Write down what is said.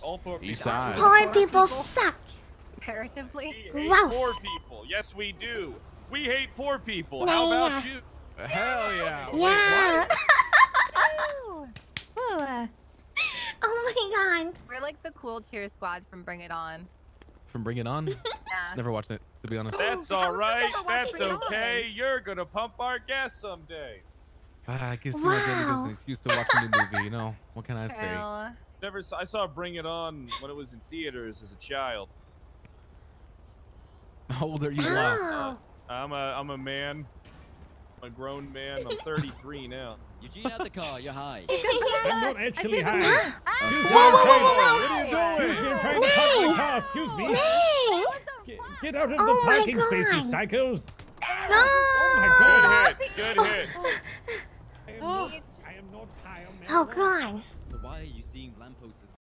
Poor people suck. Comparatively. Gross. Poor people. Yes, we do. We hate poor people. How about you? Hell yeah. Yeah. Oh my god. We're like the cool cheer squad from Bring It On. From Bring It On? Yeah. Never watched it, to be honest. That's alright. That's okay. You're gonna pump our gas someday. I guess wow. There's an excuse to watch a new movie, you know? What can I say? Never saw, I saw Bring It On when it was in theaters as a child. How old are you? Oh. I'm a man. I'm a grown man. I'm 33 now. Eugene, out the car. You're high. I'm not actually high. Whoa, what are you doing? Trying to park the car. Excuse me. Get out of the parking space, you psychos. No! Oh my god. Good hit. Good hit. I am not high. Oh god.